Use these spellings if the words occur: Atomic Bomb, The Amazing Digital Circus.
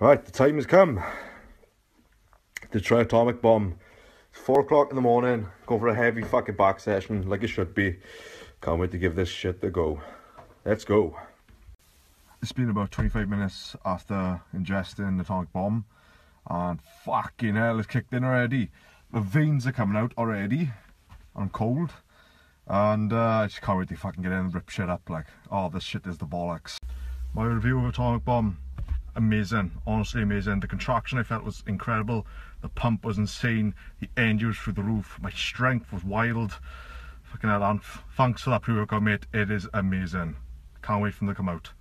Right, the time has come to try Atomic Bomb. It's 4 o'clock in the morning, go for a heavy fucking back session like it should be. Can't wait to give this shit a go. Let's go. It's been about 25 minutes after ingesting the Atomic Bomb, and fucking hell, it's kicked in already. The veins are coming out already. I'm cold, and I just can't wait to fucking get in and rip shit up. Like, oh, this shit is the bollocks. My review of Atomic Bomb, amazing, honestly amazing. The contraction I felt was incredible. The pump was insane. The energy was through the roof. My strength was wild. Fucking hell, and thanks for that pre-workout, mate. It is amazing. Can't wait for them to come out.